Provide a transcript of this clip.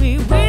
We wish